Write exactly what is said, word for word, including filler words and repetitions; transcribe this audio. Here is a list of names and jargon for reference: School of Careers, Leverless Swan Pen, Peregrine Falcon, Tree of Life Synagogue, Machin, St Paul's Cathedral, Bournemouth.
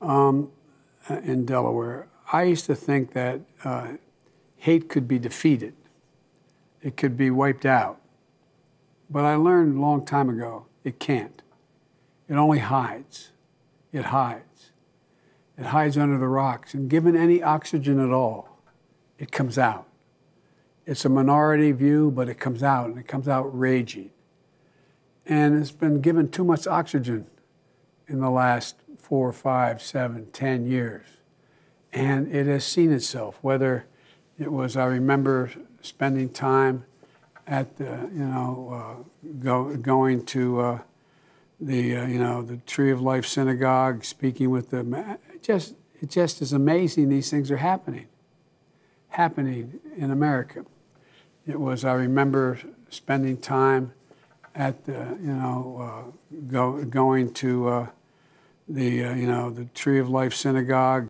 um, in Delaware, I used to think that uh, hate could be defeated. It could be wiped out. But I learned a long time ago, it can't. It only hides. It hides. It hides under the rocks. And given any oxygen at all, it comes out. It's a minority view, but it comes out, and it comes out raging. And it's been given too much oxygen in the last four, five, seven, ten years. And it has seen itself, whether it was, I remember spending time at the, you know, uh, go, going to uh, the, uh, you know, the Tree of Life Synagogue, speaking with them. It just, it just is amazing these things are happening, happening in America. It was, I remember spending time at the, you know, uh, go, going to uh, the, uh, you know, the Tree of Life Synagogue.